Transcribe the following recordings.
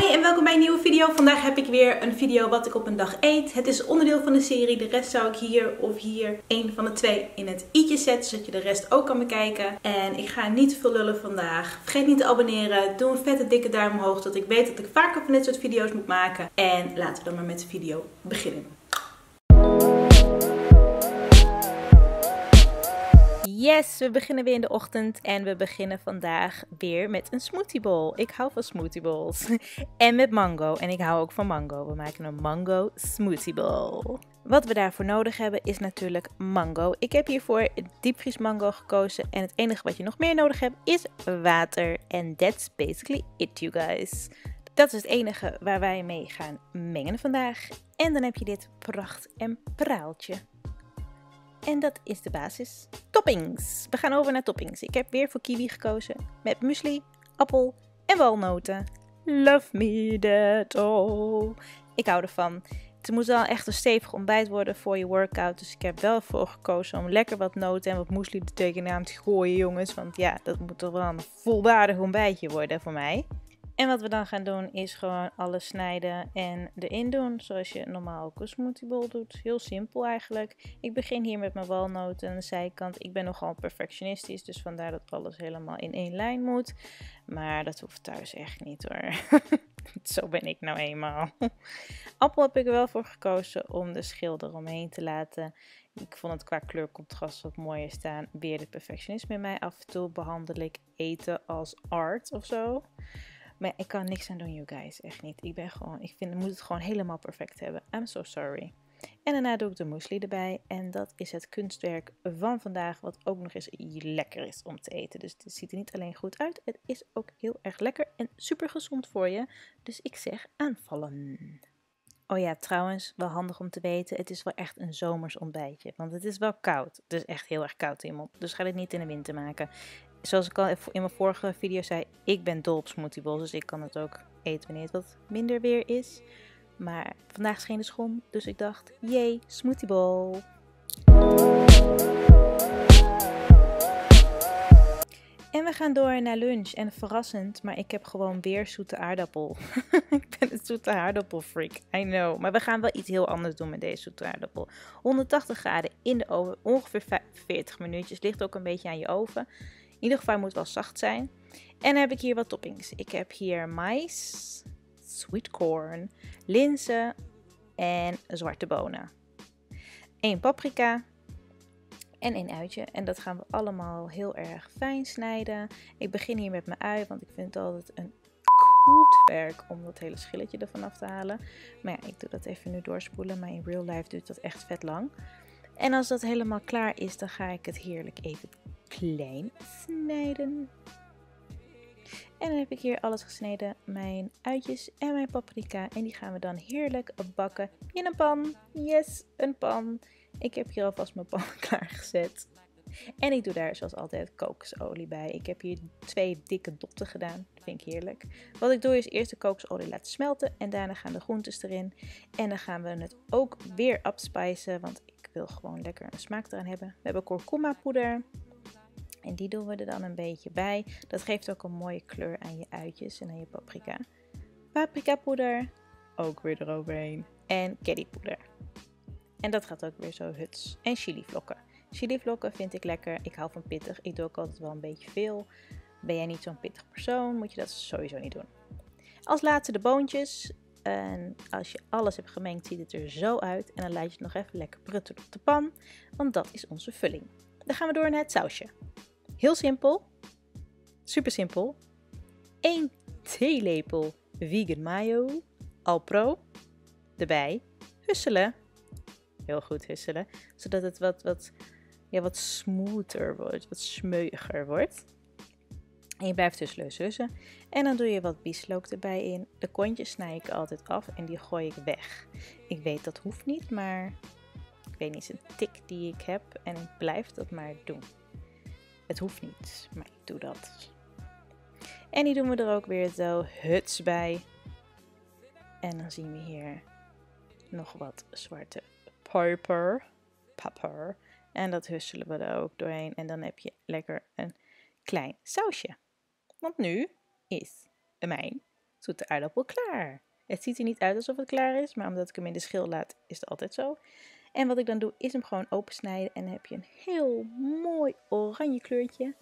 Hoi en welkom bij een nieuwe video. Vandaag heb ik weer een video wat ik op een dag eet. Het is onderdeel van de serie. De rest zou ik hier of hier een van de twee in het i'tje zetten, zodat je de rest ook kan bekijken. En ik ga niet veel lullen vandaag. Vergeet niet te abonneren. Doe een vette dikke duim omhoog, dat ik weet dat ik vaker van dit soort video's moet maken. En laten we dan maar met de video beginnen. Yes, we beginnen weer in de ochtend en we beginnen vandaag weer met een smoothie bowl. Ik hou van smoothie bowls en met mango en ik hou ook van mango. We maken een mango smoothie bowl. Wat we daarvoor nodig hebben is natuurlijk mango. Ik heb hiervoor diepvriesmango gekozen en het enige wat je nog meer nodig hebt is water. And that's basically it, you guys. Dat is het enige waar wij mee gaan mengen vandaag. En dan heb je dit pracht en praaltje. En dat is de basis. Toppings. We gaan over naar toppings. Ik heb weer voor kiwi gekozen. Met muesli, appel en walnoten. Love me that all. Ik hou ervan. Het moet wel echt een stevig ontbijt worden voor je workout. Dus ik heb wel voor gekozen om lekker wat noten en wat muesli er tegenaan te gooien, jongens. Want ja, dat moet toch wel een volwaardig ontbijtje worden voor mij. En wat we dan gaan doen is gewoon alles snijden en erin doen. Zoals je normaal ook een smoothie bowl doet. Heel simpel eigenlijk. Ik begin hier met mijn walnoten aan de zijkant. Ik ben nogal perfectionistisch. Dus vandaar dat alles helemaal in één lijn moet. Maar dat hoeft thuis echt niet hoor. Zo ben ik nou eenmaal. Appel heb ik er wel voor gekozen om de schil eromheen te laten. Ik vond het qua kleurcontrast wat mooier staan. Weer de perfectionisme in mij. Af en toe behandel ik eten als art of zo. Maar ik kan niks aan doen, you guys. Echt niet. Ik moet het gewoon helemaal perfect hebben. I'm so sorry. En daarna doe ik de muesli erbij. En dat is het kunstwerk van vandaag. Wat ook nog eens lekker is om te eten. Dus het ziet er niet alleen goed uit. Het is ook heel erg lekker en super gezond voor je. Dus ik zeg aanvallen. Oh ja, trouwens, wel handig om te weten. Het is wel echt een zomers ontbijtje. Want het is wel koud. Het is echt heel erg koud in je mond. Dus ga dit niet in de winter maken. Zoals ik al in mijn vorige video zei, ik ben dol op smoothie bowls, dus ik kan het ook eten wanneer het wat minder weer is. Maar vandaag scheen de zon, dus ik dacht, yay, smoothie bowl! En we gaan door naar lunch en verrassend, maar ik heb gewoon weer zoete aardappel. Ik ben een zoete aardappelfreak, I know. Maar we gaan wel iets heel anders doen met deze zoete aardappel. 180 graden in de oven, ongeveer 40 minuutjes, ligt ook een beetje aan je oven. In ieder geval moet wel zacht zijn. En dan heb ik hier wat toppings. Ik heb hier mais, sweet corn, linzen en zwarte bonen. 1 paprika en 1 uitje. En dat gaan we allemaal heel erg fijn snijden. Ik begin hier met mijn ui, want ik vind het altijd een goed werk om dat hele schilletje ervan af te halen. Maar ja, ik doe dat even nu doorspoelen, maar in real life duurt dat echt vet lang. En als dat helemaal klaar is, dan ga ik het heerlijk even klein snijden. En dan heb ik hier alles gesneden, mijn uitjes en mijn paprika. En die gaan we dan heerlijk bakken in een pan. Yes, een pan. Ik heb hier alvast mijn pan klaargezet. En ik doe daar zoals altijd kokosolie bij. Ik heb hier 2 dikke doppen gedaan. Dat vind ik heerlijk. Wat ik doe is eerst de kokosolie laten smelten. En daarna gaan de groentes erin. En dan gaan we het ook weer upspicen. Want ik wil gewoon lekker een smaak eraan hebben. We hebben kurkuma poeder. En die doen we er dan een beetje bij. Dat geeft ook een mooie kleur aan je uitjes en aan je paprika. Paprika poeder. Ook weer eroverheen. En currypoeder. En dat gaat ook weer zo huts. En chilivlokken. Chilivlokken vind ik lekker. Ik hou van pittig. Ik doe ook altijd wel een beetje veel. Ben jij niet zo'n pittig persoon, moet je dat sowieso niet doen. Als laatste de boontjes. En als je alles hebt gemengd, ziet het er zo uit. En dan laat je het nog even lekker pruttelen op de pan. Want dat is onze vulling. Dan gaan we door naar het sausje. Heel simpel. Super simpel. 1 theelepel vegan mayo. Alpro. Erbij. Husselen. Heel goed husselen. Zodat het wat smoother wordt. Wat smeuiger wordt. En je blijft husseloos hussen. En dan doe je wat bieslook erbij in. De kontjes snij ik altijd af en die gooi ik weg. Ik weet dat hoeft niet, maar ik weet niet, het is een tik die ik heb en ik blijf dat maar doen. Het hoeft niet, maar ik doe dat. En die doen we er ook weer zo huts bij. En dan zien we hier nog wat zwarte paper. En dat husselen we er ook doorheen. En dan heb je lekker een klein sausje. Want nu is mijn doet de aardappel klaar. Het ziet er niet uit alsof het klaar is, maar omdat ik hem in de schil laat is het altijd zo. En wat ik dan doe is hem gewoon opensnijden en dan heb je een heel mooi oranje kleurtje.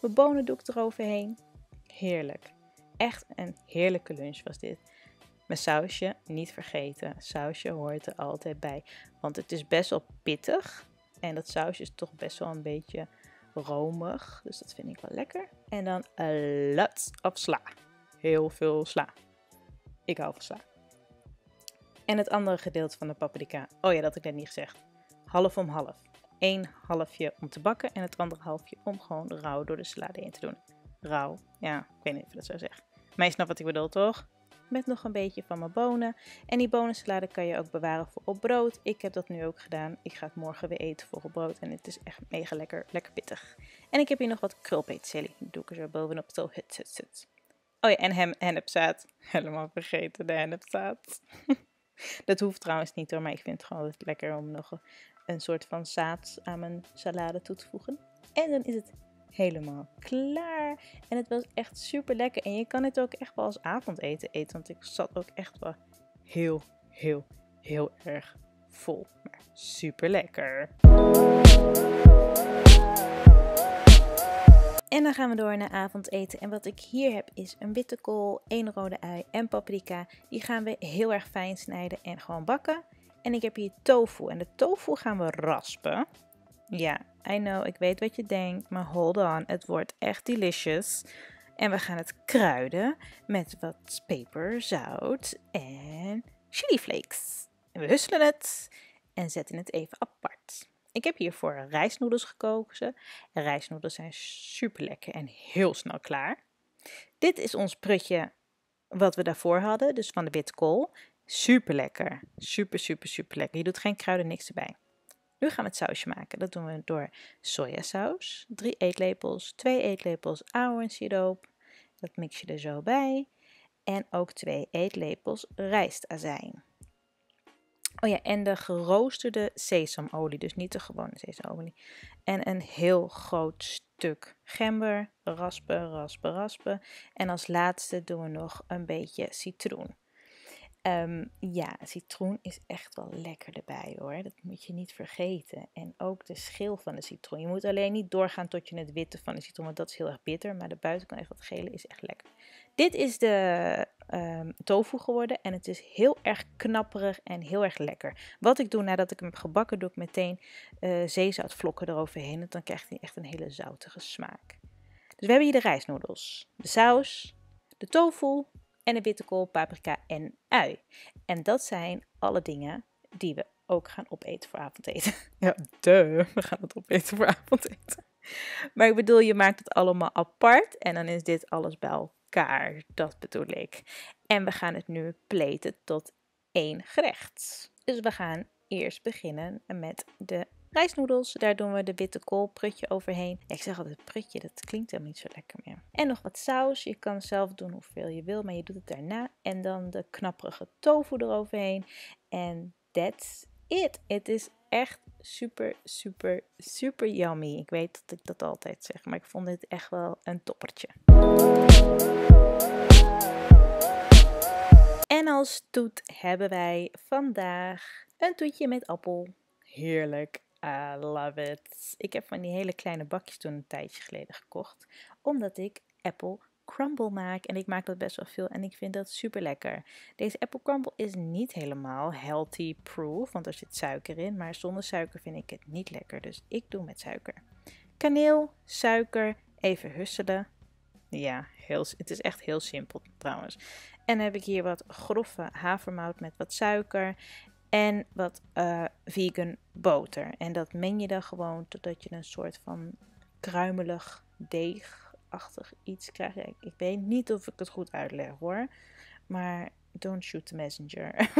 Mijn bonen doe ik eroverheen. Heerlijk. Echt een heerlijke lunch was dit. Mijn sausje niet vergeten. Sausje hoort er altijd bij, want het is best wel pittig. En dat sausje is toch best wel een beetje romig, dus dat vind ik wel lekker. En dan lots of sla. Heel veel sla. Ik hou van sla. En het andere gedeelte van de paprika. Oh ja, dat had ik net niet gezegd. Half om half. 1 halfje om te bakken en het andere halfje om gewoon rauw door de salade heen te doen. Rauw, ja, ik weet niet of ik dat zo zeg. Maar je snapt wat ik bedoel, toch? Met nog een beetje van mijn bonen. En die bonensalade kan je ook bewaren voor op brood. Ik heb dat nu ook gedaan. Ik ga het morgen weer eten voor op brood. En het is echt mega lekker, lekker pittig. En ik heb hier nog wat krulpeetselie. Die doe ik er zo bovenop. Zo, hut. Oh ja, en hennepzaad. Helemaal vergeten, de hennepzaad. Dat hoeft trouwens niet hoor, maar ik vind het gewoon lekker om nog een soort van zaad aan mijn salade toe te voegen. En dan is het helemaal klaar. En het was echt super lekker. En je kan het ook echt wel als avondeten eten. Want ik zat ook echt wel heel, heel, heel erg vol. Maar super lekker. En dan gaan we door naar avondeten. En wat ik hier heb is een witte kool, 1 rode ui en paprika. Die gaan we heel erg fijn snijden en gewoon bakken. En ik heb hier tofu. En de tofu gaan we raspen. Ja, I know, ik weet wat je denkt, maar hold on, het wordt echt delicious. En we gaan het kruiden met wat peper, zout en chili flakes. En we husselen het en zetten het even apart. Ik heb hiervoor rijstnoedels gekozen. Rijstnoedels zijn super lekker en heel snel klaar. Dit is ons prutje wat we daarvoor hadden, dus van de witkool. Super lekker, super, super, super lekker. Je doet geen kruiden, niks erbij. Nu gaan we het sausje maken. Dat doen we door sojasaus, 3 eetlepels, 2 eetlepels ahornsiroop. Dat mix je er zo bij. En ook 2 eetlepels rijstazijn. Oh ja, en de geroosterde sesamolie, dus niet de gewone sesamolie. En een heel groot stuk gember, raspen, raspen, raspen. En als laatste doen we nog een beetje citroen. Ja, citroen is echt wel lekker erbij hoor. Dat moet je niet vergeten. En ook de schil van de citroen. Je moet alleen niet doorgaan tot je het witte van de citroen, want dat is heel erg bitter. Maar de buitenkant echt wat gele is echt lekker. Dit is de tofu geworden en het is heel erg knapperig en heel erg lekker. Wat ik doe nadat ik hem heb gebakken, doe ik meteen zeezoutvlokken eroverheen. En dan krijgt hij echt een hele zoutige smaak. Dus we hebben hier de rijstnoedels, de saus, de tofu. En de witte kool, paprika en ui. En dat zijn alle dingen die we ook gaan opeten voor avondeten. Ja, duh. We gaan het opeten voor avondeten. Maar ik bedoel, je maakt het allemaal apart. En dan is dit alles bij elkaar. Dat bedoel ik. En we gaan het nu pleten tot 1 gerecht. Dus we gaan eerst beginnen met de rijstnoedels. Daar doen we de witte kool prutje overheen. Ik zeg altijd prutje, dat klinkt helemaal niet zo lekker meer. En nog wat saus. Je kan zelf doen hoeveel je wil, maar je doet het daarna. En dan de knapperige tofu eroverheen. En that's it. Het is echt super, super, super yummy. Ik weet dat ik dat altijd zeg, maar ik vond dit echt wel een toppertje. En als toet hebben wij vandaag een toetje met appel. Heerlijk. I love it. Ik heb van die hele kleine bakjes toen een tijdje geleden gekocht. Omdat ik apple crumble maak. En ik maak dat best wel veel. En ik vind dat super lekker. Deze apple crumble is niet helemaal healthy proof. Want er zit suiker in. Maar zonder suiker vind ik het niet lekker. Dus ik doe met suiker. Kaneel, suiker, even husselen. Ja, het is echt heel simpel trouwens. En dan heb ik hier wat grove havermout met wat suiker. En wat vegan boter. En dat meng je dan gewoon totdat je een soort van kruimelig deegachtig iets krijgt. Ik weet niet of ik het goed uitleg hoor. Maar don't shoot the messenger.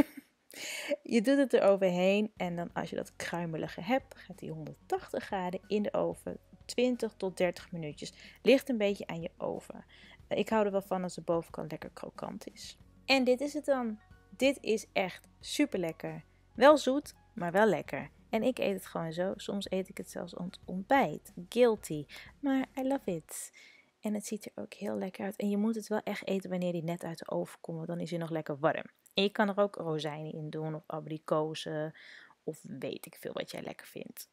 Je doet het eroverheen. En dan als je dat kruimelige hebt, gaat die 180 graden in de oven. 20 tot 30 minuutjes. Ligt een beetje aan je oven. Ik hou er wel van als de bovenkant lekker krokant is. En dit is het dan. Dit is echt super lekker. Wel zoet, maar wel lekker. En ik eet het gewoon zo. Soms eet ik het zelfs als ontbijt. Guilty. Maar I love it. En het ziet er ook heel lekker uit. En je moet het wel echt eten wanneer die net uit de oven komt, want dan is hij nog lekker warm. En je kan er ook rozijnen in doen of abrikozen of weet ik veel wat jij lekker vindt.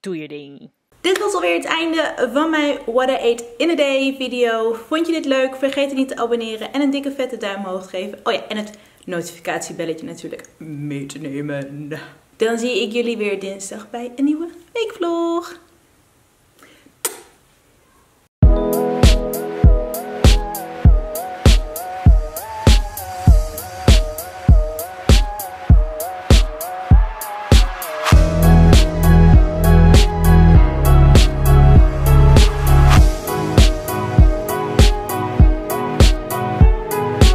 Doe je ding! Dit was alweer het einde van mijn What I Ate in a Day video. Vond je dit leuk? Vergeet niet te abonneren en een dikke vette duim omhoog te geven. Oh ja, en het notificatiebelletje natuurlijk mee te nemen. Dan zie ik jullie weer dinsdag bij een nieuwe weekvlog.